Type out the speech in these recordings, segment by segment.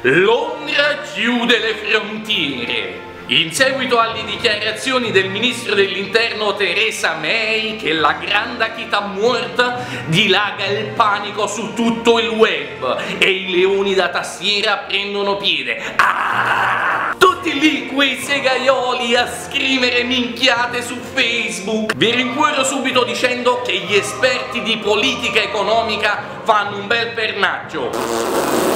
Londra chiude le frontiere. In seguito alle dichiarazioni del ministro dell'interno Theresa May che la grande città morta dilaga il panico su tutto il web e i leoni da tastiera prendono piede. Tutti lì quei segaioli a scrivere minchiate su Facebook. Vi rincuoro subito dicendo che gli esperti di politica economica fanno un bel pernacchio.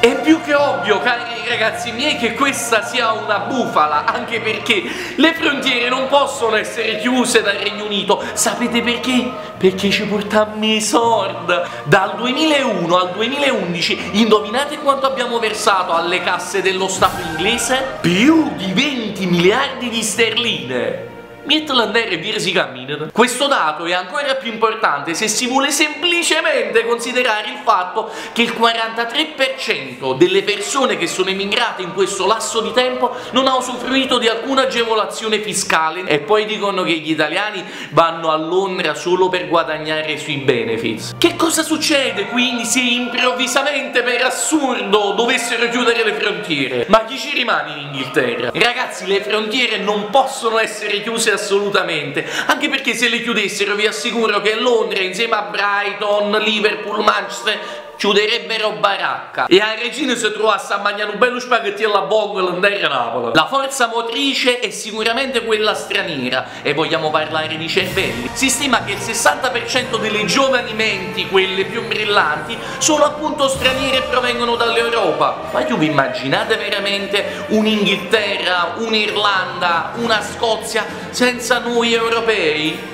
È più che ovvio, cari ragazzi miei, che questa sia una bufala, anche perché le frontiere non possono essere chiuse dal Regno Unito. Sapete perché? Perché ci portammo i soldi. Dal 2001 al 2011, indovinate quanto abbiamo versato alle casse dello Stato inglese? Più di 20 miliardi di sterline. Mietlandere e si cammina. Questo dato è ancora più importante se si vuole semplicemente considerare il fatto che il 43% delle persone che sono emigrate in questo lasso di tempo non ha usufruito di alcuna agevolazione fiscale. E poi dicono che gli italiani vanno a Londra solo per guadagnare sui benefits. Che cosa succede quindi se improvvisamente, per assurdo, dovessero chiudere le frontiere? Ma chi ci rimane in Inghilterra? Ragazzi, le frontiere non possono essere chiuse assolutamente, anche perché se le chiudessero vi assicuro che Londra insieme a Brighton, Liverpool, Manchester chiuderebbero baracca e a Regina si trovasse a mangiare un bello spaghetti alla Bongolandera Napoli. La forza motrice è sicuramente quella straniera e vogliamo parlare di cervelli. Si stima che il 60% delle giovani menti, quelle più brillanti, sono appunto straniere e provengono dall'Europa. Ma vi immaginate veramente un'Inghilterra, un'Irlanda, una Scozia senza noi europei?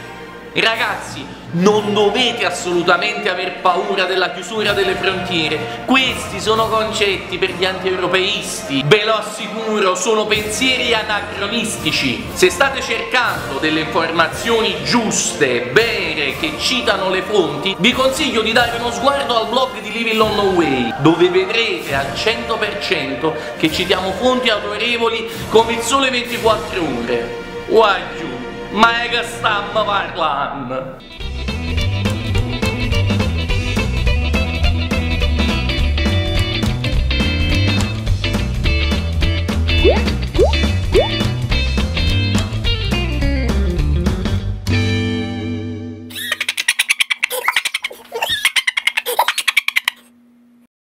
Ragazzi, non dovete assolutamente aver paura della chiusura delle frontiere. Questi sono concetti per gli anti-europeisti. Ve lo assicuro, sono pensieri anacronistici. Se state cercando delle informazioni giuste, vere, che citano le fonti, vi consiglio di dare uno sguardo al blog di Living Long Way, dove vedrete al 100% che citiamo fonti autorevoli come il Sole 24 Ore. Guai giù! Ma è che stiamo parlando?